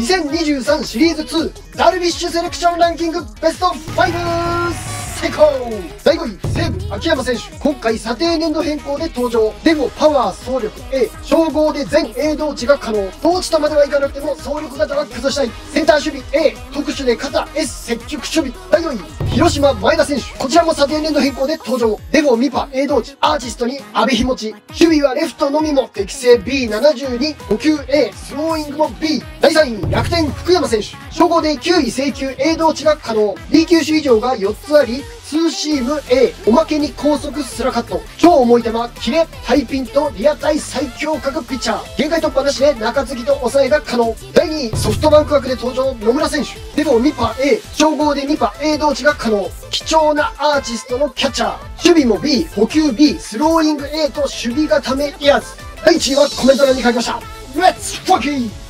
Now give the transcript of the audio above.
2023シリーズ2ダルビッシュセレクションランキングベスト5最高。第5位西武秋山選手、今回査定年度変更で登場。でもパワー総力 A、 称号で全 A 同値が可能。同値とまではいかなくても総力型は崩したい。センター守備 A、 特殊で肩 S 積極守備。第4位広島前田選手、こちらも査定年度変更で登場。デゴミパ A 同値、アーティストに阿部日持ち、守備はレフトのみも適正 B72 補給 A、 スローイングも B。 第3位楽天福山選手、称号で9位制球 A 同値が可能。 B 球種以上が4つありツーシーム A、 おまけに高速スラカット、超重い球、キレ、タイピンとリアタイ最強格ピッチャー、限界突破なしで中継ぎと抑えが可能。第2位ソフトバンク枠で登場野村選手、でもミパ A、 称号でミパ A 同値が可能。貴重なアーティストのキャッチャー、守備も B、 補給 B、 スローイング A と守備固めいらず。第1位はコメント欄に書きました。レッツファッキー。